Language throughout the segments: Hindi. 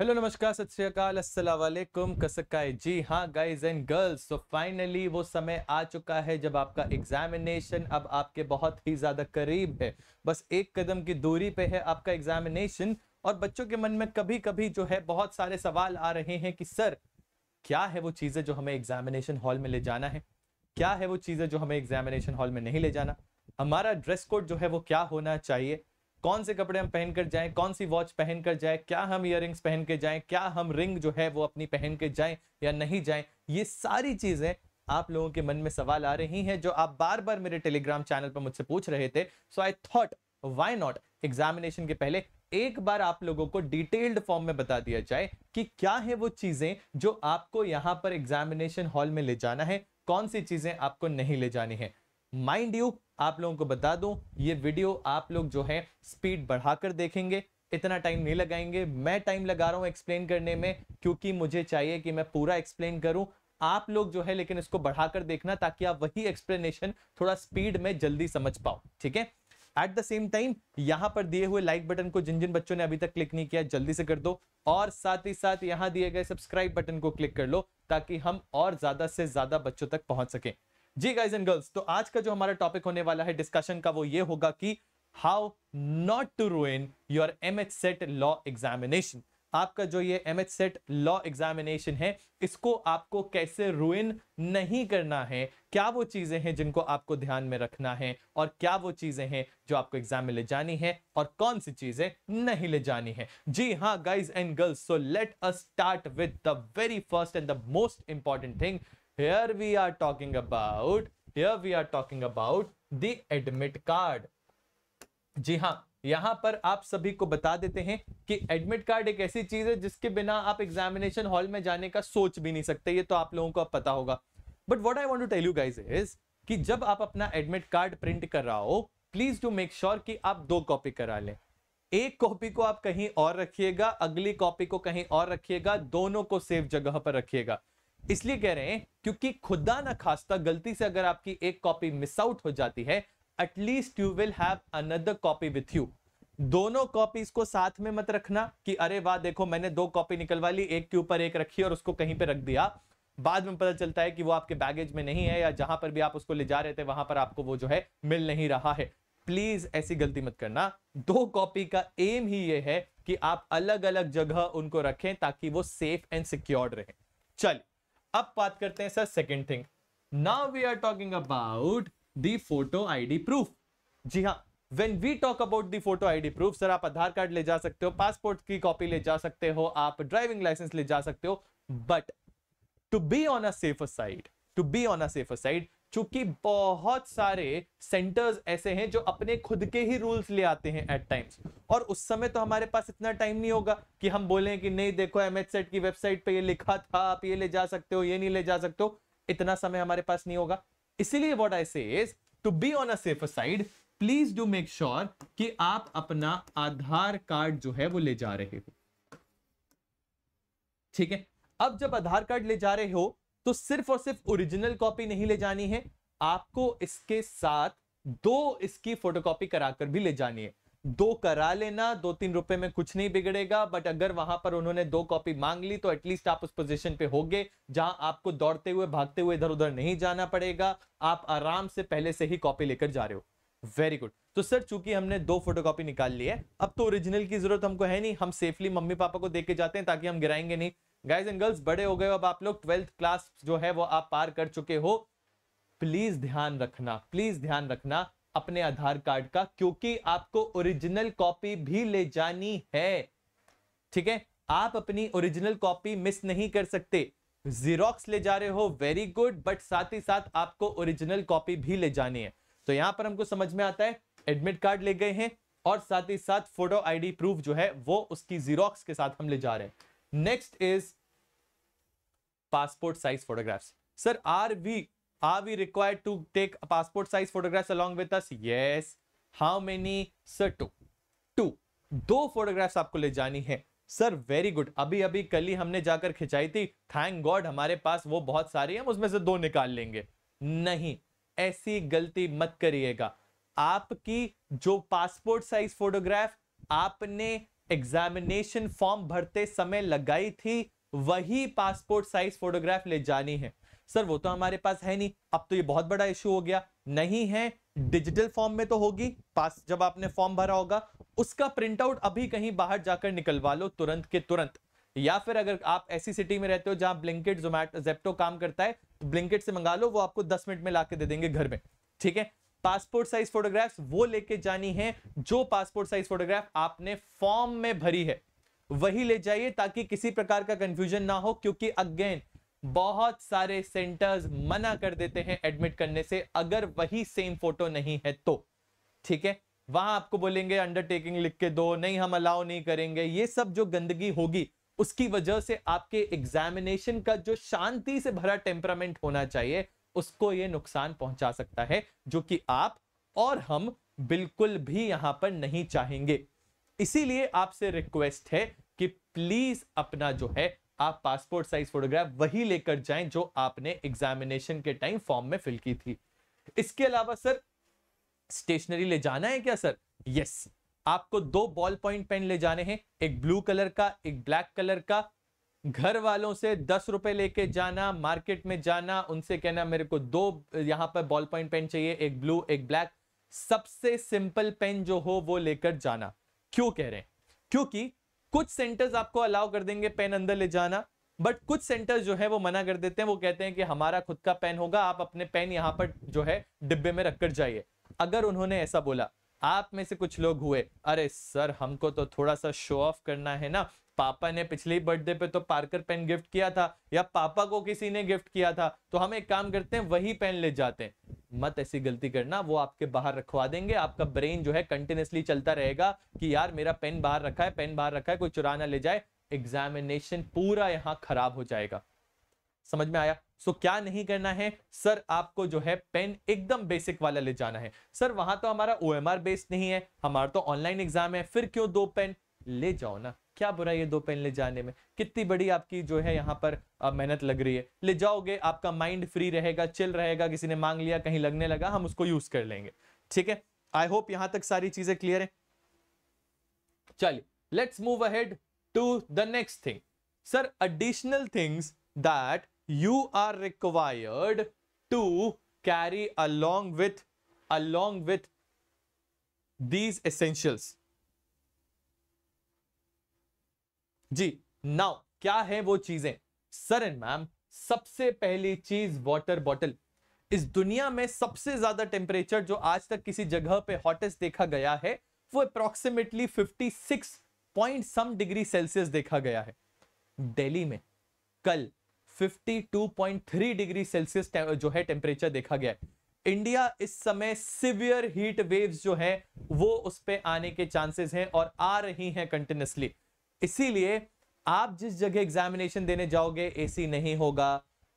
हेलो नमस्कार सत श्री अकाल अस्सलाम वालेकुम कसकाय। जी हाँ गाइज एंड गर्ल्स, तो फाइनली वो समय आ चुका है जब आपका एग्जामिनेशन अब आपके बहुत ही ज़्यादा करीब है। बस एक कदम की दूरी पे है आपका एग्जामिनेशन। और बच्चों के मन में कभी कभी जो है बहुत सारे सवाल आ रहे हैं कि सर क्या है वो चीज़ें जो हमें एग्जामिनेशन हॉल में ले जाना है, क्या है वो चीज़ें जो हमें एग्जामिनेशन हॉल में नहीं ले जाना, हमारा ड्रेस कोड जो है वो क्या होना चाहिए, कौन से कपड़े हम पहन कर जाएं, कौन सी वॉच पहन कर जाएं, क्या हम ईयरिंग्स पहन के जाएं, क्या हम रिंग जो है वो अपनी पहन के जाएं या नहीं जाएं। ये सारी चीज़ें आप लोगों के मन में सवाल आ रही हैं जो आप बार बार मेरे टेलीग्राम चैनल पर मुझसे पूछ रहे थे। So I thought why not examination के पहले एक बार आप लोगों को डिटेल्ड फॉर्म में बता दिया जाए कि क्या है वो चीज़ें जो आपको यहाँ पर एग्जामिनेशन हॉल में ले जाना है, कौन सी चीज़ें आपको नहीं ले जानी है। माइंड यू, आप लोगों को बता दूं ये वीडियो आप लोग जो है स्पीड बढ़ाकर देखेंगे, इतना टाइम नहीं लगाएंगे। मैं टाइम लगा रहा हूं एक्सप्लेन करने में क्योंकि मुझे चाहिए कि मैं पूरा एक्सप्लेन करूं। आप लोग जो है लेकिन इसको बढ़ाकर देखना ताकि आप वही एक्सप्लेनेशन थोड़ा स्पीड में जल्दी समझ पाओ, ठीक है। एट द सेम टाइम यहाँ पर दिए हुए लाइक बटन को जिन जिन बच्चों ने अभी तक क्लिक नहीं किया जल्दी से कर दो, और साथ ही साथ यहाँ दिए गए सब्सक्राइब बटन को क्लिक कर लो ताकि हम और ज्यादा से ज्यादा बच्चों तक पहुंच सकें। जी गाइज एंड गर्ल्स, तो आज का जो हमारा टॉपिक होने वाला है डिस्कशन का वो ये होगा कि how not to ruin your MHCET law examination. आपका जो ये MHCET लॉ एग्जामिनेशन है इसको आपको कैसे रुइन नहीं करना है, क्या वो चीजें हैं जिनको आपको ध्यान में रखना है और क्या वो चीजें हैं जो आपको एग्जाम में ले जानी है और कौन सी चीजें नहीं ले जानी है। जी हाँ guys and girls, so let us start with the very first and the most important thing. Here we are talking about the admit card. जी हाँ, यहाँ पर आप सभी को बता देते हैं कि एडमिट कार्ड एक ऐसी चीज है जिसके बिना आप एग्जामिनेशन हॉल में जाने का सोच भी नहीं सकते। ये तो आप लोगों को अब पता होगा। But what I want to tell you guys is कि जब आप अपना एडमिट कार्ड प्रिंट कर रहा हो प्लीज डू मेक श्योर कि आप दो कॉपी करा लें। एक कॉपी को आप कहीं और रखिएगा, अगली कॉपी को कहीं और रखिएगा, दोनों को सेफ जगह पर रखिएगा। इसलिए कह रहे हैं क्योंकि खुदा ना खास्ता गलती से अगर आपकी एक कॉपी मिस आउट हो जाती है, at least you will have another copy with you. दोनों कॉपीज को साथ में मत रखना कि अरे वाह देखो मैंने दो कॉपी निकलवा ली, एक के ऊपर एक रखी और उसको कहीं पे रख दिया, बाद में पता चलता है कि वो आपके बैगेज में नहीं है या जहां पर भी आप उसको ले जा रहे थे वहां पर आपको वो जो है मिल नहीं रहा है। प्लीज ऐसी गलती मत करना। दो कॉपी का एम ही ये है कि आप अलग अलग जगह उनको रखें ताकि वो सेफ एंड सिक्योर्ड रहे। चलिए अब बात करते हैं sir second thing. Now we are talking about the photo ID proof. जी हाँ, when we talk about the photo ID proof, sir आप आधार कार्ड ले जा सकते हो, पासपोर्ट की कॉपी ले जा सकते हो, आप ड्राइविंग लाइसेंस ले जा सकते हो, but to be on a safer side चूंकि बहुत सारे सेंटर्स ऐसे हैं जो अपने खुद के ही रूल्स ले आते हैं एट टाइम्स, और उस समय तो हमारे पास इतना टाइम नहीं होगा कि हम बोलें कि नहीं देखो MHCET की वेबसाइट पे ये लिखा था आप ये ले जा सकते हो, ये नहीं ले जा सकते हो, इतना समय हमारे पास नहीं होगा। इसीलिए what I say is to be on a safer side please do make sure कि आप अपना आधार कार्ड जो है वो ले जा रहे हो, ठीक है। अब जब आधार कार्ड ले जा रहे हो तो सिर्फ और सिर्फ ओरिजिनल कॉपी नहीं ले जानी है, आपको इसके साथ दो इसकी फोटोकॉपी कराकर भी ले जानी है। दो करा लेना, 2-3 रुपए में कुछ नहीं बिगड़ेगा, बट अगर वहां पर उन्होंने दो कॉपी मांग ली तो एटलीस्ट आप उस पोजीशन पे होगे जहां आपको दौड़ते हुए भागते हुए इधर उधर नहीं जाना पड़ेगा, आप आराम से पहले से ही कॉपी लेकर जा रहे हो। Very good. तो सर चूंकि हमने दो फोटोकॉपी निकाल ली है, अब तो ओरिजिनल की जरूरत हमको है नहीं, हम सेफली मम्मी पापा को देके जाते हैं ताकि हम गिराएंगे नहीं। गाइज एंड गर्ल्स, बड़े हो गए अब आप लोग, 12th क्लास जो है वो आप पार कर चुके हो, प्लीज ध्यान रखना अपने आधार कार्ड का, क्योंकि आपको ओरिजिनल कॉपी भी ले जानी है, ठीक है। आप अपनी ओरिजिनल कॉपी मिस नहीं कर सकते। जीरोक्स ले जा रहे हो, वेरी गुड, बट साथ ही साथ आपको ओरिजिनल कॉपी भी ले जानी है। तो यहां पर हमको समझ में आता है एडमिट कार्ड ले गए हैं और साथ ही साथ फोटो आईडी प्रूफ जो है वो उसकी जीरोक्स के साथ हम ले जा रहे हैं। Next is passport size photographs. Sir are we required to take passport size photographs along with us? Yes. How many? Sir two. दो फोटोग्राफ्स आपको ले जानी है। सर वेरी गुड, अभी कल ही हमने जाकर खिंचाई थी, थैंक गॉड हमारे पास वो बहुत सारी है, हम उसमें से दो निकाल लेंगे। नहीं, ऐसी गलती मत करिएगा। आपकी जो पासपोर्ट साइज फोटोग्राफ आपने एग्जामिनेशन फॉर्म भरते समय लगाई थी वही पासपोर्ट साइज फोटोग्राफ ले जानी है। सर वो तो हमारे पास है नहीं, अब तो ये बहुत बड़ा इश्यू हो गया। नहीं है, डिजिटल फॉर्म में तो होगी, पास जब आपने फॉर्म भरा होगा उसका प्रिंटआउट अभी कहीं बाहर जाकर निकलवा लो तुरंत के तुरंत। या फिर अगर आप ऐसी सिटी में रहते हो जहां ब्लिंकिट, जोमैटो, जेप्टो काम करता है तो ब्लिंकिट से मंगा लो, वो आपको 10 मिनट में लाके दे देंगे घर में। ठीक है, पासपोर्ट साइज फोटोग्राफ्स वो लेके जानी है जो पासपोर्ट साइज फोटोग्राफ आपने फॉर्म में भरी है वही ले जाइए, ताकि किसी प्रकार का कंफ्यूजन ना हो। क्योंकि अगेन बहुत सारे सेंटर्स मना कर देते हैं एडमिट करने से अगर वही सेम फोटो नहीं है तो। ठीक है, वहां आपको बोलेंगे अंडरटेकिंग लिख के दो, नहीं हम अलाउ नहीं करेंगे। ये सब जो गंदगी होगी उसकी वजह से आपके एग्जामिनेशन का जो शांति से भरा टेम्परामेंट होना चाहिए उसको ये नुकसान पहुंचा सकता है, जो कि आप और हम बिल्कुल भी यहां पर नहीं चाहेंगे। इसीलिए आपसे रिक्वेस्ट है कि प्लीज अपना जो है आप पासपोर्ट साइज फोटोग्राफ वही लेकर जाएं जो आपने एग्जामिनेशन के टाइम फॉर्म में फिल की थी। इसके अलावा सर स्टेशनरी ले जाना है क्या? सर यस, आपको 2 बॉल पॉइंट पेन ले जाने हैं, एक ब्लू कलर का, एक ब्लैक कलर का। घर वालों से 10 रुपए लेके जाना, मार्केट में जाना, उनसे कहना मेरे को 2 यहां पर बॉल पॉइंट पेन चाहिए, एक ब्लू एक ब्लैक। सबसे सिंपल पेन जो हो वो लेकर जाना। क्यों कह रहे हैं? क्योंकि कुछ सेंटर्स आपको अलाउ कर देंगे पेन अंदर ले जाना, बट कुछ सेंटर्स जो है वो मना कर देते हैं। वो कहते हैं कि हमारा खुद का पेन होगा, आप अपने पेन यहाँ पर जो है डिब्बे में रखकर जाइए। अगर उन्होंने ऐसा बोला, आप में से कुछ लोग हुए, अरे सर हमको तो थोड़ा सा शो ऑफ करना है ना, पापा ने पिछले बर्थडे पे तो पार्कर पेन गिफ्ट किया था या पापा को किसी ने गिफ्ट किया था, तो हम एक काम करते हैं वही पेन ले जाते हैं। मत ऐसी गलती करना, वो आपके बाहर रखवा देंगे। आपका ब्रेन जो है कंटिन्यूसली चलता रहेगा कि यार मेरा पेन बाहर रखा है, पेन बाहर रखा है, कोई चुरा ना ले जाए। एग्जामिनेशन पूरा यहाँ खराब हो जाएगा। समझ में आया? सो क्या नहीं करना है सर, आपको जो है पेन एकदम बेसिक वाला ले जाना है। सर वहां तो हमारा OMR बेस्ड नहीं है, हमारा तो ऑनलाइन एग्जाम है, फिर क्यों 2 पेन ले जाओ ना, क्या बुरा ये 2 पेन ले जाने में? कितनी बड़ी आपकी जो है यहाँ पर मेहनत लग रही है। ले जाओगे, आपका माइंड फ्री रहेगा, चिल रहेगा, किसी ने मांग लिया, कहीं लगने लगा, हम उसको यूज कर लेंगे। ठीक है, आई होप यहां तक सारी चीजें क्लियर है। चलिए let's move ahead to the next thing. Sir additional things that you are required to carry along with these essentials. जी now क्या है वो चीजें? सर एंड मैम, सबसे पहली चीज वाटर बॉटल। इस दुनिया में सबसे ज्यादा टेम्परेचर जो आज तक किसी जगह पे हॉटेस्ट देखा गया है वो approximately 56 point some degree Celsius देखा गया है। दिल्ली में कल 52.3 डिग्री सेल्सियस जो है टेम्परेचर देखा गया है। इंडिया इस समय सिवियर हीट वेव्स जो है वो उस पे आने के चांसेस हैं और आ रही हैं कंटिन्यूसली। इसीलिए आप जिस जगह एग्जामिनेशन देने जाओगे एसी नहीं होगा,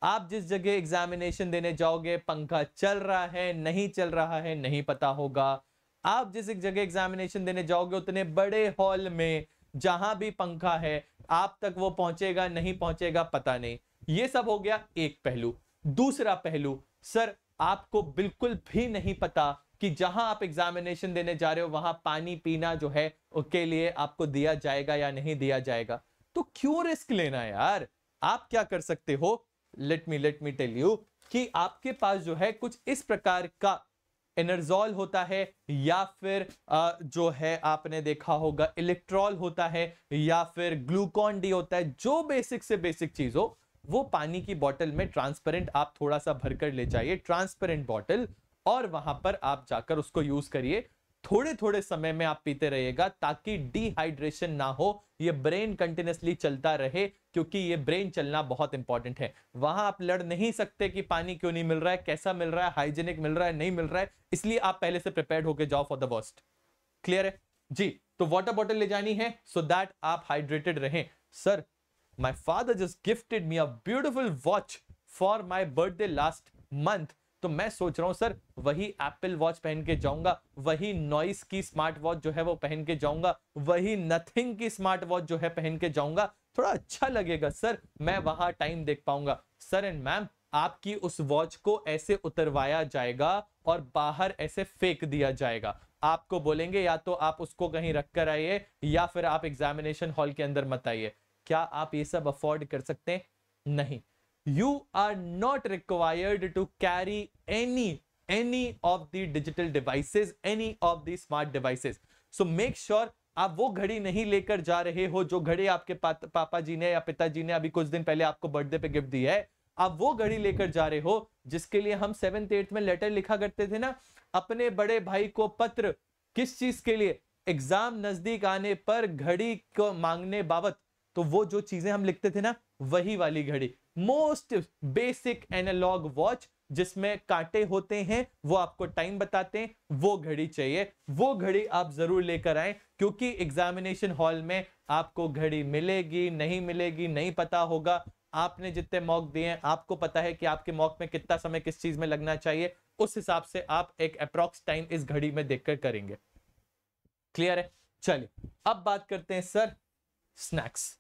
आप जिस जगह एग्जामिनेशन देने जाओगे पंखा चल रहा है नहीं चल रहा है नहीं पता होगा, आप जिस जगह एग्जामिनेशन देने जाओगे उतने बड़े हॉल में जहां भी पंखा है आप तक वो पहुंचेगा नहीं पहुंचेगा पता नहीं। ये सब हो गया एक पहलू। दूसरा पहलू, सर आपको बिल्कुल भी नहीं पता कि जहां आप एग्जामिनेशन देने जा रहे हो वहां पानी पीना जो है उसके लिए आपको दिया जाएगा या नहीं दिया जाएगा, तो क्यों रिस्क लेना यार। आप क्या कर सकते हो, लेट मी टेल यू कि आपके पास जो है कुछ इस प्रकार का एनर्जॉल होता है या फिर जो है आपने देखा होगा इलेक्ट्रॉल होता है या फिर ग्लूकॉन डी होता है। जो बेसिक से बेसिक चीज हो वो पानी की बोतल में ट्रांसपेरेंट आप थोड़ा सा भरकर ले जाइए, ट्रांसपेरेंट बोतल, और वहां पर आप जाकर उसको यूज करिए। थोड़े थोड़े समय में आप पीते रहिएगा ताकि डिहाइड्रेशन ना हो, ये ब्रेन कंटिन्यूसली चलता रहे क्योंकि ये ब्रेन चलना बहुत इंपॉर्टेंट है। वहां आप लड़ नहीं सकते कि पानी क्यों नहीं मिल रहा है, कैसा मिल रहा है, हाइजेनिक मिल रहा है नहीं मिल रहा है, इसलिए आप पहले से प्रिपेयर्ड होकर जाओ फॉर द वर्स्ट। क्लियर है जी? तो वाटर बॉटल ले जानी है सो दैट आप हाइड्रेटेड रहें। Sir my father just gifted me a beautiful watch for my birthday last month, तो मैं सोच रहा हूं सर वही एप्पल वॉच पहन के जाऊंगा, वही नॉइस की स्मार्ट वॉच जो है वो पहन के जाऊंगा, वही नथिंग की स्मार्ट वॉच जो है पहन के जाऊंगा, थोड़ा अच्छा लगेगा सर, मैं वहां टाइम देख पाऊंगा। सर एंड मैम, आपकी उस वॉच को ऐसे उतरवाया जाएगा और बाहर ऐसे फेंक दिया जाएगा। आपको बोलेंगे या तो आप उसको कहीं रख कर आइए या फिर आप एग्जामिनेशन हॉल के अंदर मत आइए। क्या आप ये सब अफोर्ड कर सकते हैं? नहीं। You are not required to carry any of the digital devices, any of the smart devices. So make sure आप वो घड़ी नहीं लेकर जा रहे हो जो घड़ी आपके पापा जी ने या पिताजी ने अभी कुछ दिन पहले आपको बर्थडे पे गिफ्ट दी है। आप वो घड़ी लेकर जा रहे हो जिसके लिए हम 7th-8th में लेटर लिखा करते थे ना, अपने बड़े भाई को पत्र, किस चीज के लिए? एग्जाम नजदीक आने पर घड़ी को मांगने बाबत। तो वो जो चीजें हम लिखते थे ना, वही वाली घड़ी, मोस्ट बेसिक एनालॉग वॉच जिसमें कांटे होते हैं, वो आपको टाइम बताते हैं, वो घड़ी चाहिए। वो घड़ी आप जरूर लेकर आए क्योंकि एग्जामिनेशन हॉल में आपको घड़ी मिलेगी नहीं पता होगा। आपने जितने मॉक दिए हैं आपको पता है कि आपके मॉक में कितना समय किस चीज में लगना चाहिए, उस हिसाब से आप एक अप्रॉक्स टाइम इस घड़ी में देखकर करेंगे। क्लियर है? चलिए अब बात करते हैं सर स्नैक्स।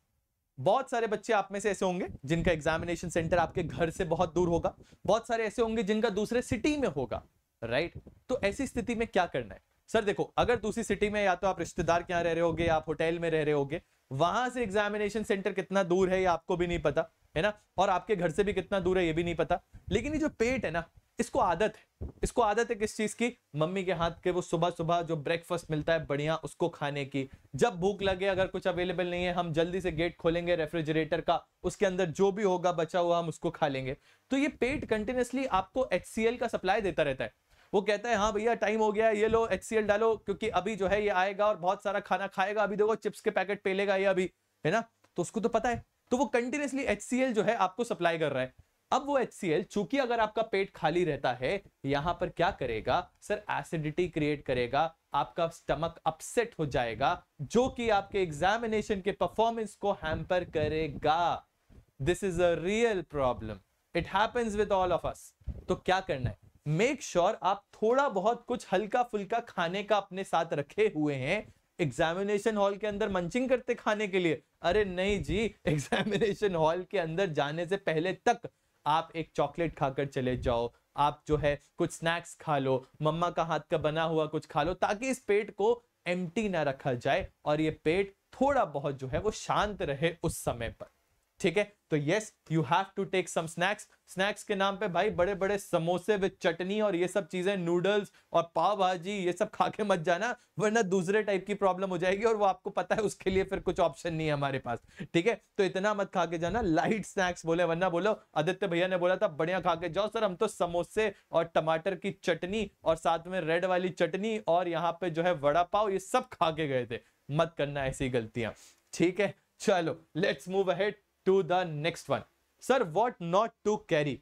बहुत सारे बच्चे आप में से ऐसे होंगे जिनका एग्जामिनेशन सेंटर आपके घर से बहुत दूर होगा, बहुत सारे ऐसे होंगे जिनका दूसरे सिटी में होगा, राइट? तो ऐसी स्थिति में क्या करना है? सर देखो, अगर दूसरी सिटी में या तो आप रिश्तेदार के यहाँ रह रहे होगे या आप होटल में रह रहे होगे, वहां से एग्जामिनेशन सेंटर कितना दूर है ये आपको भी नहीं पता है ना, और आपके घर से भी कितना दूर है ये भी नहीं पता। लेकिन ये जो पेट है ना, इसको आदत है, इसको आदत है किस चीज की? मम्मी के हाथ के वो सुबह सुबह जो ब्रेकफास्ट मिलता है बढ़िया, उसको खाने की। जब भूख लगे, अगर कुछ अवेलेबल नहीं है, हम जल्दी से गेट खोलेंगे रेफ्रिजरेटर का, उसके अंदर जो भी होगा बचा हुआ हम उसको खा लेंगे। तो ये पेट कंटिन्यूसली आपको HCl का सप्लाई देता रहता है। वो कहता है हाँ भैया टाइम हो गया है, ये लो HCl डालो, क्योंकि अभी जो है ये आएगा और बहुत सारा खाना खाएगा। अभी देखो चिप्स के पैकेट पेलेगा ये अभी, है ना, तो उसको तो पता है। तो वो कंटिन्यूसली HCl जो है आपको सप्लाई कर रहा है। अब वो HCl चूंकि अगर आपका पेट खाली रहता है, यहां पर क्या करेगा सर? एसिडिटी क्रिएट करेगा, आपका स्टमक अपसेट हो जाएगा, जो कि आपके एग्जामिनेशन के परफॉर्मेंस को हैम्पर करेगा। This is a real problem, it happens with all of us. तो क्या करना है? मेक श्योर आप थोड़ा बहुत कुछ हल्का फुल्का खाने का अपने साथ रखे हुए हैं। एग्जामिनेशन हॉल के अंदर मंचिंग करते खाने के लिए, अरे नहीं जी, एग्जामिनेशन हॉल के अंदर जाने से पहले तक आप एक चॉकलेट खाकर चले जाओ, आप जो है कुछ स्नैक्स खा लो, मम्मा का हाथ का बना हुआ कुछ खा लो, ताकि इस पेट को एम्प्टी ना रखा जाए और ये पेट थोड़ा बहुत जो है वो शांत रहे उस समय पर। ठीक है? तो yes, you have to take some snacks. Snacks के नाम पे भाई बड़े बड़े समोसे विद चटनी और ये सब चीजें, नूडल्स और पाव भाजी, ये सब खा के मत जाना, वरना दूसरे टाइप की प्रॉब्लम हो जाएगी और वो आपको पता है, उसके लिए फिर कुछ ऑप्शन नहीं है हमारे पास। ठीक है? तो इतना मत खा के जाना, लाइट स्नैक्स बोले, वरना बोलो आदित्य भैया ने बोला था बढ़िया खा के जाओ सर, हम तो समोसे और टमाटर की चटनी और साथ में रेड वाली चटनी और यहाँ पे जो है वड़ा पाव, ये सब खा के गए थे। मत करना ऐसी गलतियां। ठीक है? चलो let's move ahead to the next one. Sir, what not to carry?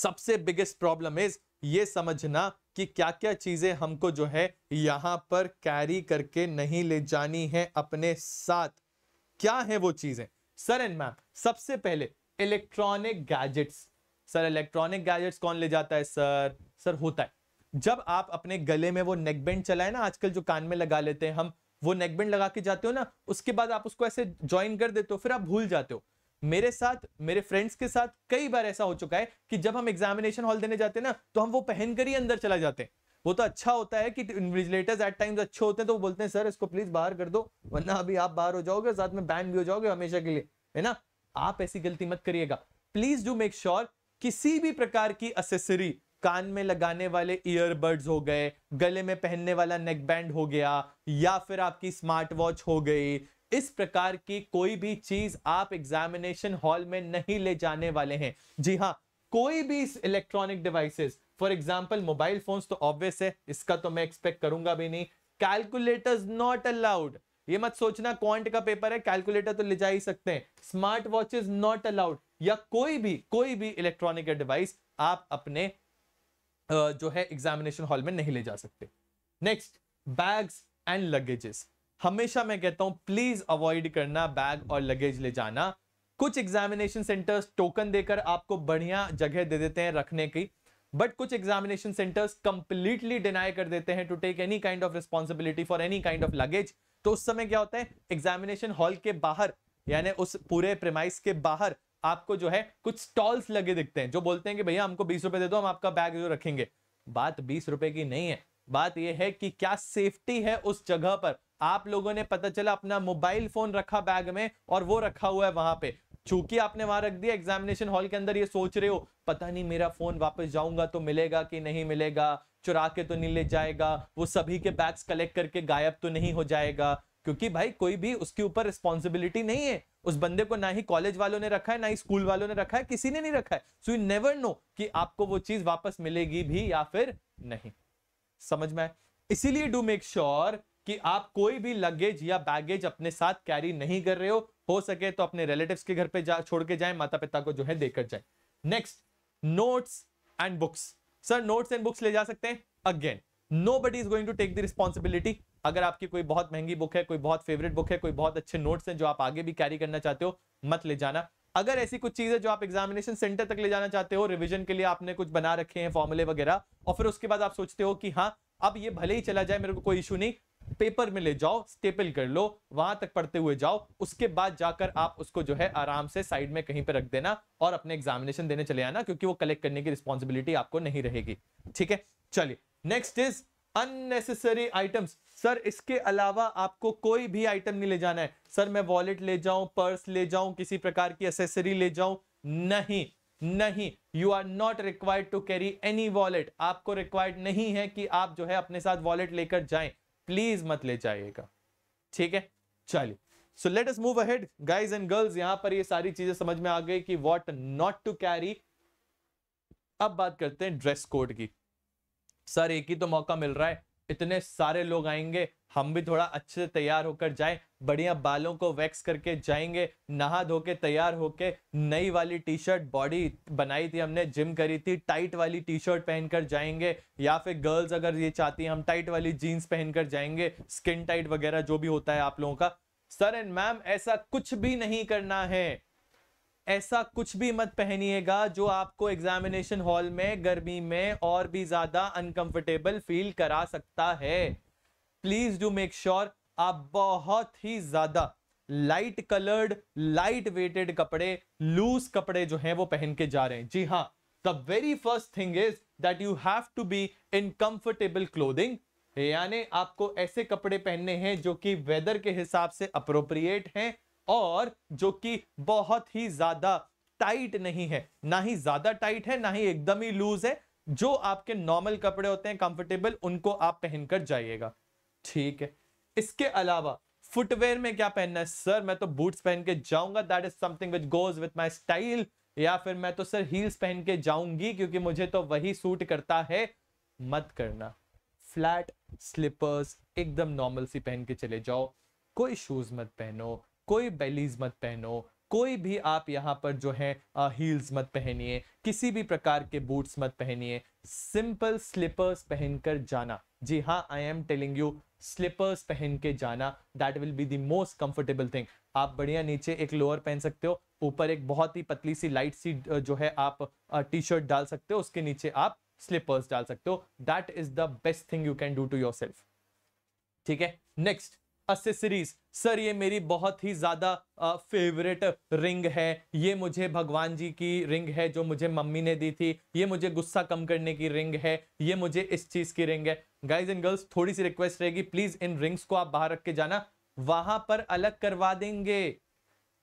सबसे biggest problem is ये समझना कि क्या क्या चीजें हमको जो है यहां पर कैरी करके नहीं ले जानी है अपने साथ। क्या है वो चीजें सर एंड मैम? सबसे पहले electronic gadgets. Sir electronic gadgets कौन ले जाता है सर? सर होता है, जब आप अपने गले में वो नेकबैंड चलाए ना, आजकल जो कान में लगा लेते हैं हम, वो नेकबैंड लगा के जाते हो ना, उसके बाद आप उसको ऐसे ज्वाइन कर देते हो, फिर आप भूल जाते हो। मेरे साथ, मेरे फ्रेंड्स के साथ कई बार ऐसा हो चुका है कि जब हम एग्जामिनेशन हॉल देने जाते हैं ना, तो हम वो पहन कर ही अंदर चला जाते हैं। वो तो अच्छा होता है कि इन्विजिलेटर्स एट टाइम्स अच्छे होते हैं, तो वो बोलते हैं सर इसको प्लीज बाहर कर दो, वरना अभी आप बाहर हो जाओगे, साथ में बैन भी हो जाओगे हमेशा के लिए, है ना। आप ऐसी गलती मत करिएगा, प्लीज डू मेक श्योर। किसी भी प्रकार की एक्सेसरी, कान में लगाने वाले ईयरबड्स हो गए, गले में पहनने वाला नेकबैंड हो गया, या फिर आपकी स्मार्ट वॉच हो गई, इस प्रकार की कोई भी चीज आप एग्जामिनेशन हॉल में नहीं ले जाने वाले हैं। जी हाँ, कोई भी electronic devices, for example mobile phones तो ऑब्वियस है, इसका तो मैं एक्सपेक्ट करूंगा भी नहीं। Calculators not allowed. ये मत सोचना क्वांट का पेपर है, कैलकुलेटर तो ले जा ही सकते हैं। Smart watches not allowed. या कोई भी इलेक्ट्रॉनिक डिवाइस आप अपने जो है एग्जामिनेशन हॉल में नहीं ले जा सकते। Next, bags and luggages. हमेशा मैं कहता हूं प्लीज अवॉइड करना बैग और लगेज ले जाना। कुछ एग्जामिनेशन सेंटर्स टोकन देकर आपको बढ़िया जगह दे देते हैं रखने की, बट कुछ एग्जामिनेशन सेंटर्स कंप्लीटली डिनाई कर देते हैं to take any kind of responsibility for any kind of luggage. तो उस समय क्या होता है, एग्जामिनेशन हॉल के बाहर, यानी उस पूरे प्रेमाइस के बाहर आपको जो है कुछ स्टॉल्स लगे दिखते हैं, जो बोलते हैं कि भैया हमको 20 रुपए दे दो, हम आपका बैग जो रखेंगे। बात 20 रुपए की नहीं है, बात यह है कि क्या सेफ्टी है उस जगह पर। आप लोगों ने पता चला अपना मोबाइल फोन रखा बैग में और वो रखा हुआ है वहां पे, चूंकि आपने वहां रख दिया एग्जामिनेशन हॉल के अंदर, ये सोच रहे हो पता नहीं मेरा फोन वापस जाऊंगा तो मिलेगा कि नहीं मिलेगा, चुरा के तो नहीं ले जाएगा, वो सभी के बैग्स कलेक्ट करके गायब तो नहीं हो जाएगा। क्योंकि भाई कोई भी उसके ऊपर रिस्पॉन्सिबिलिटी नहीं है, उस बंदे को ना ही कॉलेज वालों ने रखा है ना ही स्कूल वालों ने रखा है, किसी ने नहीं रखा है। सो यू नेवर नो कि आपको वो चीज वापस मिलेगी भी या फिर नहीं, समझ में आए। इसीलिए डू मेक श्योर कि आप कोई भी लगेज या बैगेज अपने साथ कैरी नहीं कर रहे हो सके तो अपने रिलेटिव्स के घर पे छोड़ के जाएं, माता पिता को जो है देकर जाएं। Next, notes and books. Sir notes and books ले जा सकते हैं? Again nobody is going to take the responsibility. अगर आपकी कोई बहुत महंगी बुक है, कोई बहुत फेवरेट बुक है, कोई बहुत अच्छे नोट्स हैं जो आप आगे भी कैरी करना चाहते हो, मत ले जाना। अगर ऐसी कुछ चीजें जो आप एग्जामिनेशन सेंटर तक ले जाना चाहते हो, रिविजन के लिए आपने कुछ बना रखे हैं फॉर्मूले वगैरह, और फिर उसके बाद आप सोचते हो कि हाँ अब ये भले ही चला जाए मेरे को कोई इशू नहीं, पेपर में ले जाओ, स्टेपल कर लो, वहां तक पढ़ते हुए जाओ, उसके बाद जाकर आप उसको जो है आराम से साइड में कहीं पे रख देना और अपने एग्जामिनेशन देने चले आना, क्योंकि वो कलेक्ट करने की रिस्पॉन्सिबिलिटी आपको नहीं रहेगी। ठीक है, चलिए next is unnecessary items. Sir इसके अलावा आपको कोई भी आइटम नहीं ले जाना है। सर मैं वॉलेट ले जाऊं, पर्स ले जाऊं, किसी प्रकार की एक्सेसरी ले जाऊं? नहीं नहीं, you are not required to carry any wallet. आपको रिक्वायर्ड नहीं है कि आप जो है अपने साथ वॉलेट लेकर जाएं, प्लीज मत ले जाइएगा। ठीक है, चलिए so let us move ahead guys and girls. यहां पर ये सारी चीजें समझ में आ गई कि व्हाट नॉट टू कैरी। अब बात करते हैं ड्रेस कोड की। सर एक ही तो मौका मिल रहा है, इतने सारे लोग आएंगे, हम भी थोड़ा अच्छे से तैयार होकर जाएं, बढ़िया बालों को वैक्स करके जाएंगे, नहा धो के तैयार होके, नई वाली टी शर्ट, बॉडी बनाई थी हमने, जिम करी थी, टाइट वाली टी शर्ट पहनकर जाएंगे, या फिर गर्ल्स अगर ये चाहती हैं हम टाइट वाली जीन्स पहनकर जाएंगे, स्किन टाइट वगैरह जो भी होता है आप लोगों का। सर एंड मैम ऐसा कुछ भी नहीं करना है, ऐसा कुछ भी मत पहनिएगा जो आपको एग्जामिनेशन हॉल में गर्मी में और भी ज्यादा अनकंफर्टेबल फील करा सकता है। प्लीज डू मेक श्योर आप बहुत ही ज्यादा लाइट कलर्ड, लाइट वेटेड कपड़े, लूज कपड़े जो हैं वो पहन के जा रहे हैं। जी हाँ, the very first thing is that you have to be in comfortable clothing, यानी आपको ऐसे कपड़े पहनने हैं जो कि वेदर के हिसाब से अप्रोप्रिएट हैं और जो कि बहुत ही ज्यादा टाइट नहीं है, ना ही ज्यादा टाइट है ना ही एकदम ही लूज है। जो आपके नॉर्मल कपड़े होते हैं कंफर्टेबल, उनको आप पहनकर जाइएगा। ठीक है, इसके अलावा फुटवेयर में क्या पहनना है? सर मैं तो बूट्स पहन के जाऊंगा, that is something which goes with my style, या फिर मैं तो सर हील्स पहन के जाऊंगी क्योंकि मुझे तो वही सूट करता है। मत करना, फ्लैट स्लीपर्स एकदम नॉर्मल सी पहन के चले जाओ, कोई शूज मत पहनो, कोई बेलीज मत पहनो, कोई भी आप यहाँ पर जो है हील्स मत पहनिए, किसी भी प्रकार के बूट्स मत पहनिए, सिंपल स्लिपर्स पहनकर जाना। जी हाँ, I am telling you, slippers पहन के जाना, that will be the most comfortable thing. आप बढ़िया नीचे एक लोअर पहन सकते हो, ऊपर एक बहुत ही पतली सी लाइट सी जो है आप टी शर्ट डाल सकते हो, उसके नीचे आप स्लिपर्स डाल सकते हो, that is the best thing you can do to your self. ठीक है, नेक्स्ट एक्सेसरीज। सर ये मेरी बहुत ही ज्यादा फेवरेट रिंग है, ये मुझे भगवान जी की रिंग है जो मुझे मम्मी ने दी थी, ये मुझे गुस्सा कम करने की रिंग है, ये मुझे इस चीज की रिंग है। गाइज एंड गर्ल्स थोड़ी सी रिक्वेस्ट रहेगी, प्लीज इन रिंग्स को आप बाहर रख के जाना, वहां पर अलग करवा देंगे।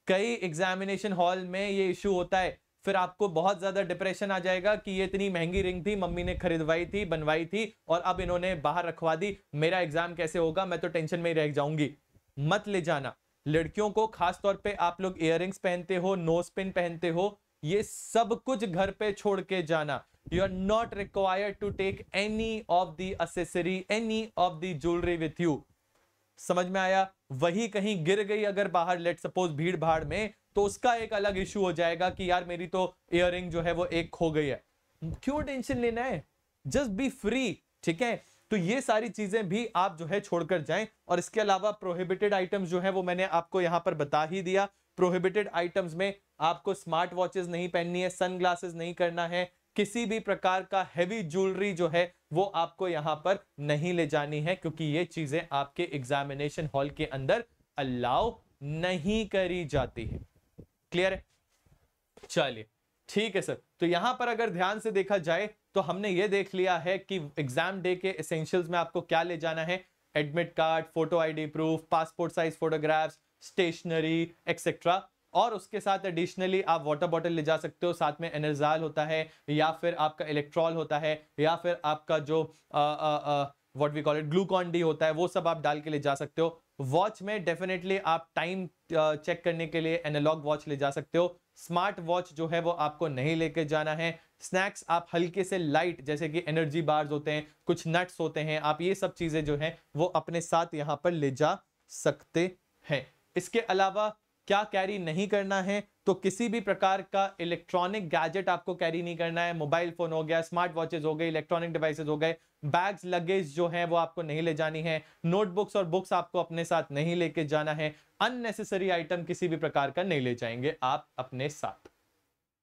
कई एग्जामिनेशन हॉल में ये इश्यू होता है, फिर आपको बहुत ज्यादा डिप्रेशन आ जाएगा कि ये इतनी महंगी रिंग थी, मम्मी ने खरीदवाई थी, बनवाई थी, और अब इन्होंने बाहर रखवा दी, मेरा एग्जाम कैसे होगा, मैं तो टेंशन में ही रह जाऊंगी। मत ले जाना। लड़कियों को खासतौर पे आप लोग इयररिंग्स पहनते हो, नोज पिन पहनते हो, ये सब कुछ घर पे छोड़ के जाना। You are not required to take any of the accessory, any of the jewellery with you. समझ में आया? वही कहीं गिर गई अगर बाहर, लेट सपोज भीड़ भाड़ में, तो उसका एक अलग इशू हो जाएगा कि यार मेरी तो इयररिंग जो है वो एक खो गई है। क्यों टेंशन लेना है, जस्ट बी फ्री। ठीक है, तो ये सारी चीजें भी आप जो है छोड़कर जाएं। और इसके अलावा प्रोहिबिटेड आइटम्स जो है वो मैंने आपको यहाँ पर बता ही दिया। प्रोहिबिटेड आइटम्स में आपको स्मार्ट वॉचेस नहीं पहननी है, सनग्लासेस नहीं करना है, किसी भी प्रकार का हैवी ज्वेलरी जो है वो आपको यहाँ पर नहीं ले जानी है, क्योंकि ये चीजें आपके एग्जामिनेशन हॉल के अंदर अलाउ नहीं करी जाती है। क्लियर है? चलिए ठीक है सर, तो यहां पर अगर ध्यान से देखा जाए तो हमने ये देख लिया है कि एग्जाम डे के एसेंशियल्स में आपको क्या ले जाना है, admit card, photo ID proof, passport size photographs, stationery etcetera, और उसके साथ एडिशनली आप वाटर बॉटल ले जा सकते हो, साथ में एनर्जाल होता है या फिर आपका इलेक्ट्रॉल होता है या फिर आपका जो what we call it Glucon D होता है, वो सब आप डाल के ले जा सकते हो। वॉच में डेफिनेटली आप टाइम चेक करने के लिए एनालॉग वॉच ले जा सकते हो। स्मार्ट वॉच जो है वो आपको नहीं लेके जाना है। स्नैक्स आप हल्के से लाइट जैसे कि एनर्जी बार्स होते हैं, कुछ नट्स होते हैं, आप ये सब चीज़ें जो हैं वो अपने साथ यहाँ पर ले जा सकते हैं। इसके अलावा क्या कैरी नहीं करना है, तो किसी भी प्रकार का इलेक्ट्रॉनिक गैजेट आपको कैरी नहीं करना है। मोबाइल फोन हो गया, स्मार्ट वॉचेस हो गए, इलेक्ट्रॉनिक डिवाइसेस हो गए। बैग्स लगेज जो है वो आपको नहीं ले जानी है। नोटबुक्स और बुक्स आपको अपने साथ नहीं लेके जाना है। अननेसेसरी आइटम किसी भी प्रकार का नहीं ले जाएंगे आप अपने साथ,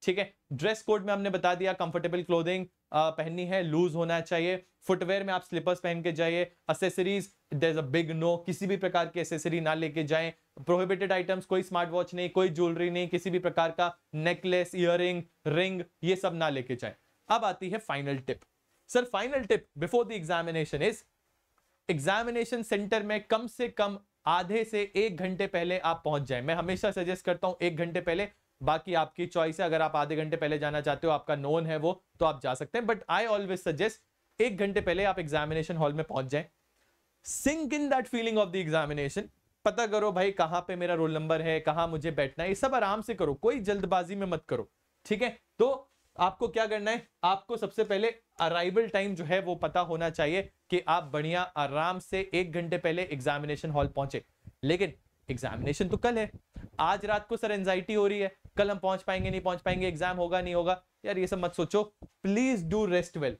ठीक है। ड्रेस कोड में हमने बता दिया, कंफर्टेबल क्लोथिंग पहननी है, लूज होना चाहिए। फुटवेयर में आप स्लिपर्स पहन के जाइए। Accessories there is a big no, किसी भी प्रकार की एसेसरी ना लेके जाएं। प्रोहिबिटेड आइटम्स, कोई स्मार्ट वॉच नहीं, कोई ज्वेलरी नहीं, किसी भी प्रकार का नेकलेस, ईयररिंग, रिंग, ये सब ना लेके जाएं। अब आती है final tip. Sir final tip before the examination is, examination centre में कम से कम आधे से एक घंटे पहले आप पहुंच जाएं। मैं हमेशा सजेस्ट करता हूं एक घंटे पहले, बाकी आपकी चॉइस है। अगर आप आधे घंटे पहले जाना चाहते हो, आपका नोन है वो, तो आप जा सकते हैं, बट आई ऑलवेज सजेस्ट एक घंटे पहले आप एग्जामिनेशन हॉल में पहुंच जाएं। Sink in that feeling of the examination, पता करो भाई कहाँ पे मेरा रोल नंबर है, कहाँ मुझे बैठना है, ये सब आराम से करो, कोई जल्दबाजी में मत करो, ठीक है। तो आपको क्या करना है, आपको सबसे पहले अराइवल टाइम जो है वो पता होना चाहिए कि आप बढ़िया आराम से एक घंटे पहले एग्जामिनेशन हॉल पहुंचे। लेकिन एग्जामिनेशन तो कल है, आज रात को सर एंजाइटी हो रही है, कल हम पहुंच पाएंगे नहीं पहुंच पाएंगे, एग्जाम होगा नहीं होगा, यार ये सब मत सोचो। Please do rest well.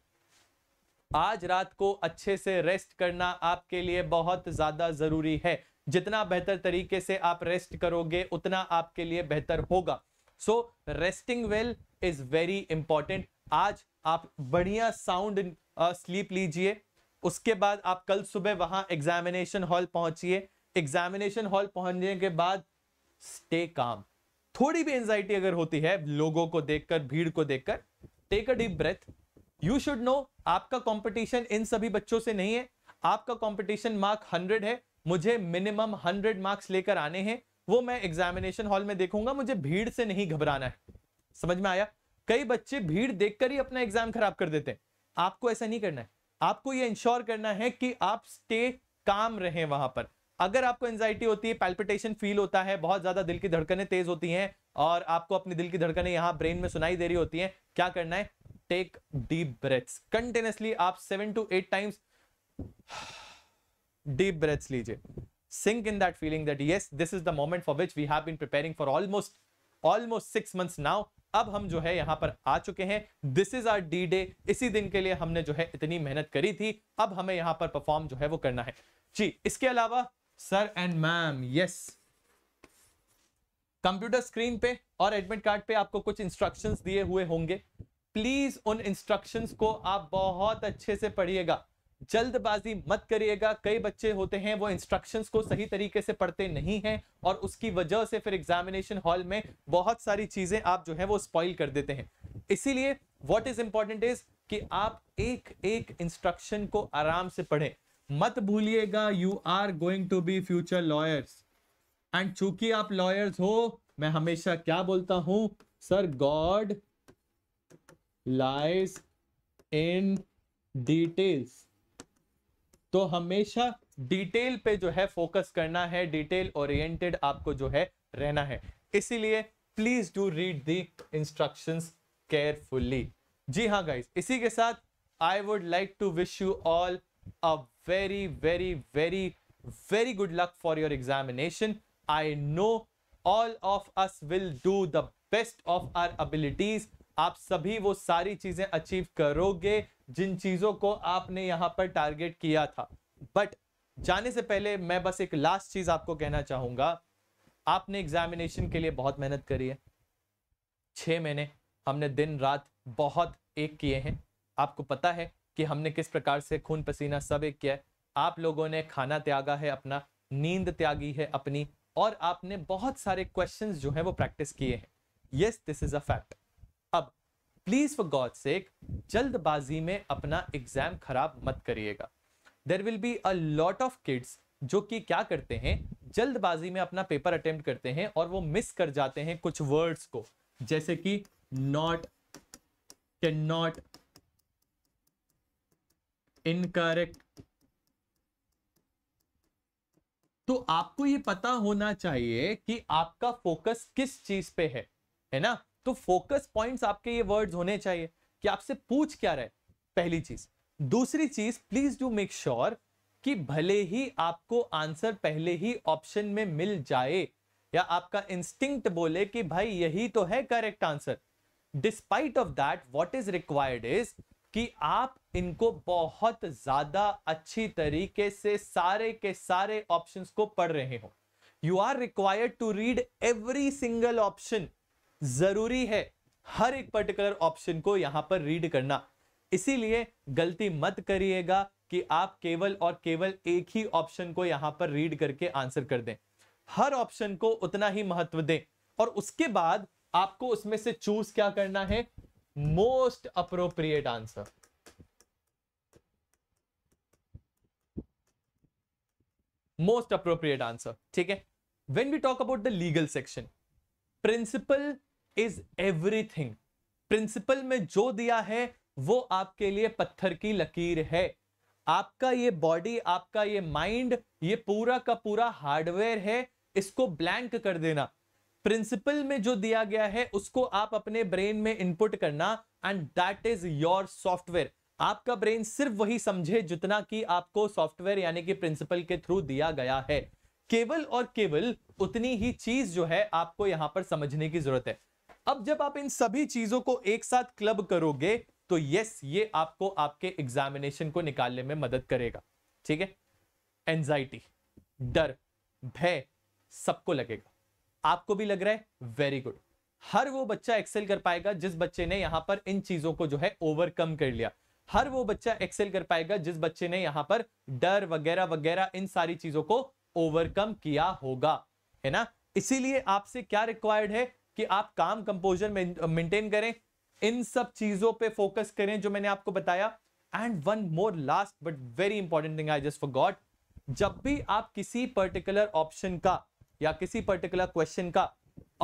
आज रात को अच्छे से रेस्ट करना आपके लिए बहुत ज्यादा जरूरी है। जितना बेहतर तरीके से आप रेस्ट करोगे उतना आपके लिए बेहतर होगा। So resting well is very important. आज आप बढ़िया साउंड स्लीप लीजिए, उसके बाद आप कल सुबह वहां एग्जामिनेशन हॉल पहुंचिए। एग्जामिनेशन हॉल पहुंचने के बाद स्टे काम। थोड़ी भी एंजाइटी अगर होती है लोगों को देखकर, भीड़ को देखकर, take a deep breath. You should know आपका कंपटीशन इन सभी बच्चों से नहीं है। आपका कंपटीशन मार्क 100 है, मुझे मिनिमम 100 मार्क्स लेकर आने हैं, वो मैं एग्जामिनेशन हॉल में देखूंगा। मुझे भीड़ से नहीं घबराना है, समझ में आया। कई बच्चे भीड़ देखकर ही अपना एग्जाम खराब कर देते हैं, आपको ऐसा नहीं करना है। आपको ये इंश्योर करना है कि आप स्टे काम रहें वहां पर। अगर आपको एंजाइटी होती है, पैल्पिटेशन फील होता है, बहुत ज्यादा दिल की धड़कनें तेज होती हैं और आपको अपनी दिल की धड़कनें यहाँ ब्रेन में सुनाई दे रही होती हैं, क्या करना है, टेक डीप ब्रेथ्स कंटिन्यूअसली। आप 7 to 8 टाइम्स डीप ब्रेथ्स लीजिए। Sink in that feeling that yes this is the moment for which we have been preparing for almost 6 months now. अब हम जो है यहाँ पर आ चुके हैं, this is our D day. इसी दिन के लिए हमने जो है इतनी मेहनत करी थी, अब हमें यहाँ पर परफॉर्म जो है वो करना है जी। इसके अलावा sir and ma'am, yes, computer screen पे और एडमिट कार्ड पे आपको कुछ इंस्ट्रक्शंस दिए हुए होंगे। प्लीज उन इंस्ट्रक्शंस को आप बहुत अच्छे से पढ़िएगा, जल्दबाजी मत करिएगा। कई बच्चे होते हैं वो इंस्ट्रक्शंस को सही तरीके से पढ़ते नहीं हैं और उसकी वजह से फिर एग्जामिनेशन हॉल में बहुत सारी चीजें आप जो है वो स्पॉइल कर देते हैं। इसीलिए व्हाट इज इंपॉर्टेंट इज कि आप एक एक इंस्ट्रक्शन को आराम से पढ़ें। मत भूलिएगा you are going to be future lawyers, and चूंकि आप लॉयर्स हो, मैं हमेशा क्या बोलता हूं sir, God lies in details. तो हमेशा डिटेल पे जो है फोकस करना है, डिटेल ओरिएंटेड आपको जो है रहना है। इसीलिए please do read the instructions carefully. जी हाँ गाइस, इसी के साथ I would like to wish you all a very very very very good luck for your examination. I know all of us will do the best of our abilities. आप सभी वो सारी चीजें अचीव करोगे जिन चीजों को आपने यहाँ पर टारगेट किया था। बट जाने से पहले मैं बस एक लास्ट चीज आपको कहना चाहूंगा। आपने एग्जामिनेशन के लिए बहुत मेहनत करी है, 6 महीने हमने दिन रात बहुत एक किए हैं। आपको पता है कि हमने किस प्रकार से खून पसीना सब एक किया है। आप लोगों ने खाना त्यागा है अपना, नींद त्यागी है अपनी, और आपने बहुत सारे क्वेश्चंस जो हैं वो प्रैक्टिस किए हैं। Yes, this is a fact. अब प्लीज फॉर गॉड सेक जल्दबाजी में अपना एग्जाम खराब मत करिएगा। There will be a lot of kids जो कि क्या करते हैं, जल्दबाजी में अपना पेपर अटेम्प्ट करते हैं और वो मिस कर जाते हैं कुछ वर्ड्स को, जैसे कि नॉट, कैन नॉट, इनकरेक्ट। तो आपको ये पता होना चाहिए कि आपका फोकस किस चीज पे है ना। तो फोकस पॉइंट्स आपके ये वर्ड्स होने चाहिए कि आपसे पूछ क्या रहे, पहली चीज। दूसरी चीज, प्लीज डू मेक श्योर कि भले ही आपको आंसर पहले ही ऑप्शन में मिल जाए या आपका इंस्टिंक्ट बोले कि भाई यही तो है correct answer, despite of that what is required is कि आप इनको बहुत ज्यादा अच्छी तरीके से सारे के सारे ऑप्शंस को पढ़ रहे हो। You are required to read every single option. जरूरी है हर एक पर्टिकुलर ऑप्शन को यहां पर रीड करना। इसीलिए गलती मत करिएगा कि आप केवल और केवल एक ही ऑप्शन को यहां पर रीड करके आंसर कर दें। हर ऑप्शन को उतना ही महत्व दें और उसके बाद आपको उसमें से चूज क्या करना है, most appropriate answer. Most appropriate answer, ठीक है। When we talk about the legal section, principle is everything. Principle में जो दिया है वो आपके लिए पत्थर की लकीर है। आपका ये बॉडी, आपका ये माइंड, ये पूरा का पूरा हार्डवेयर है, इसको ब्लैंक कर देना। प्रिंसिपल में जो दिया गया है उसको आप अपने ब्रेन में इनपुट करना and that is your software. आपका ब्रेन सिर्फ वही समझे जितना कि आपको सॉफ्टवेयर यानी कि प्रिंसिपल के थ्रू दिया गया है। केवल और केवल उतनी ही चीज जो है आपको यहां पर समझने की जरूरत है। अब जब आप इन सभी चीजों को एक साथ क्लब करोगे तो यस, ये आपको आपके एग्जामिनेशन को निकालने में मदद करेगा, ठीक है। एंजाइटी, डर, भय सबको लगेगा, आपको भी लग रहा है, वेरी गुड। हर वो बच्चा एक्सेल कर पाएगा जिस बच्चे ने यहां पर इन चीजों को जो है ओवरकम कर लिया। हर वो बच्चा एक्सेल कर पाएगा जिस बच्चे ने यहां पर डर वगैरह वगैरह इन सारी चीजों को ओवरकम किया होगा, है ना। इसीलिए आपसे क्या रिक्वायर्ड है कि आप काम कंपोजर मेंटेन करें, इन सब चीजों पे फोकस करें जो मैंने आपको बताया। And one more last but very important thing I just forgot, जब भी आप किसी पर्टिकुलर ऑप्शन का या किसी पर्टिकुलर क्वेश्चन का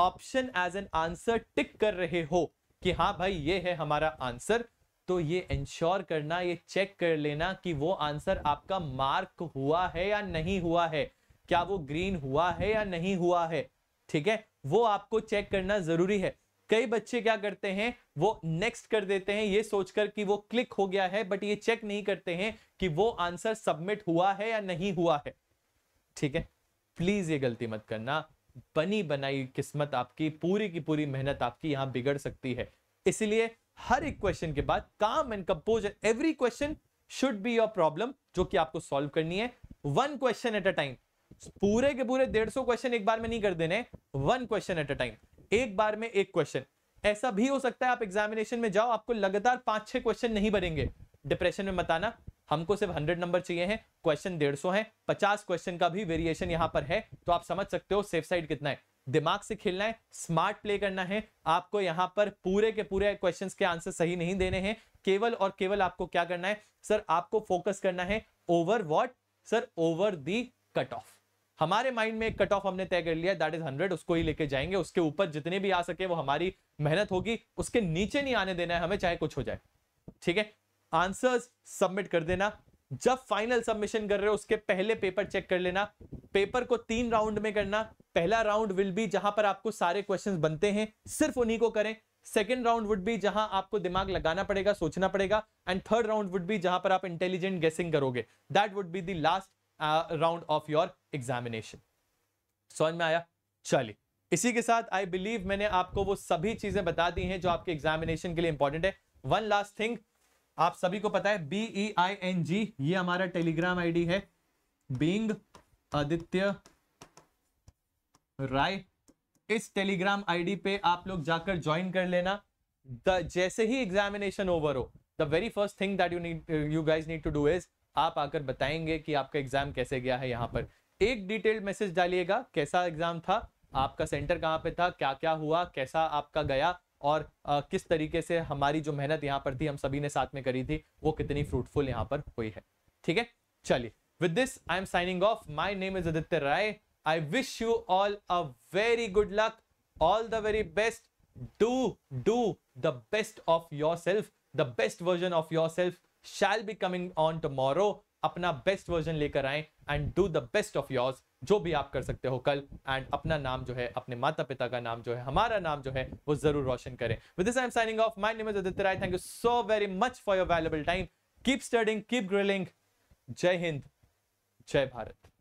option as an answer tick कर रहे हो कि हाँ भाई ये है हमारा आंसर, तो ये इंश्योर करना, ये चेक कर लेना कि वो आंसर आपका मार्क हुआ है या नहीं हुआ है, क्या वो ग्रीन हुआ है या नहीं हुआ है, ठीक है। वो आपको चेक करना जरूरी है। कई बच्चे क्या करते हैं, वो नेक्स्ट कर देते हैं ये सोचकर कि वो क्लिक हो गया है, बट ये चेक नहीं करते हैं कि वो आंसर सबमिट हुआ है या नहीं हुआ है, ठीक है। प्लीज ये गलती मत करना। बनी बनाई किस्मत आपकी, पूरी की पूरी मेहनत आपकी यहां बिगड़ सकती है। इसलिए हर एक क्वेश्चन के बाद calm and composure, every question should be your problem जो कि आपको सॉल्व करनी है, one question at a time. पूरे के पूरे 150 क्वेश्चन एक बार में नहीं कर देने, one question at a time, एक बार में एक क्वेश्चन। ऐसा भी हो सकता है आप एग्जामिनेशन में जाओ, आपको लगातार 5-6 क्वेश्चन नहीं बनेंगे, डिप्रेशन में मत आना। हमको सिर्फ 100 नंबर चाहिए हैं, क्वेश्चन 150 है, 50 क्वेश्चन का भी वेरिएशन यहाँ पर है, तो आप समझ सकते हो सेफ साइड कितना है। दिमाग से खेलना है, स्मार्ट प्ले करना है। आपको यहाँ पर पूरे के पूरे क्वेश्चंस के आंसर सही नहीं देने हैं। केवल और केवल आपको क्या करना है सर, आपको फोकस करना है over what sir, over the cut off. हमारे माइंड में एक कट ऑफ हमने तय कर लिया, दैट इज 100, उसको ही लेके जाएंगे। उसके ऊपर जितने भी आ सके वो हमारी मेहनत होगी, उसके नीचे नहीं आने देना है हमें, चाहे कुछ हो जाए, ठीक है। आंसर्स सबमिट कर देना। जब फाइनल सबमिशन कर रहे हो उसके पहले पेपर चेक कर लेना। पेपर को 3 राउंड में करना। पहला राउंड विल बी जहां पर आपको सारे क्वेश्चंस बनते हैं, सिर्फ उन्हीं को करें। सेकंड राउंड वुड बी जहां आपको दिमाग लगाना पड़ेगा, सोचना पड़ेगा। And third round would be जहां पर आप इंटेलिजेंट गेसिंग करोगे। That would be the last round of your examination. समझ में आया? चलिए, इसी के साथ आई बिलीव मैंने आपको वो सभी चीजें बता दी हैं जो आपके एग्जामिनेशन के लिए इंपॉर्टेंट है। वन लास्ट थिंग, आप सभी को पता है BEING, ये हमारा टेलीग्राम आईडी है, बीइंग आदित्य राय। इस टेलीग्राम आईडी पे आप लोग जाकर ज्वाइन कर लेना। जैसे ही एग्जामिनेशन ओवर हो, the very first thing that you guys need to do is, आप आकर बताएंगे कि आपका एग्जाम कैसे गया है। यहाँ पर एक डिटेल्ड मैसेज डालिएगा, कैसा एग्जाम था आपका, सेंटर कहाँ पे था, क्या क्या हुआ, कैसा आपका गया, और किस तरीके से हमारी जो मेहनत यहाँ पर थी, हम सभी ने साथ में करी थी, वो कितनी फ्रूटफुल यहाँ पर हुई है। ठीक है, चलिए with this I am signing off. My name is Aditya Rai. I wish you all a very good luck, all the very best. Do the best of yourself. The best version of yourself shall be coming on tomorrow. अपना best version लेकर आए and do the best of yours. जो भी आप कर सकते हो कल, and अपना नाम जो है, अपने माता पिता का नाम जो है, हमारा नाम जो है, वो जरूर रोशन करें। With this I am signing off. My name is Aditya Rai. Thank you so very much for your valuable time. Keep studying, keep grilling. जय हिंद, जय भारत।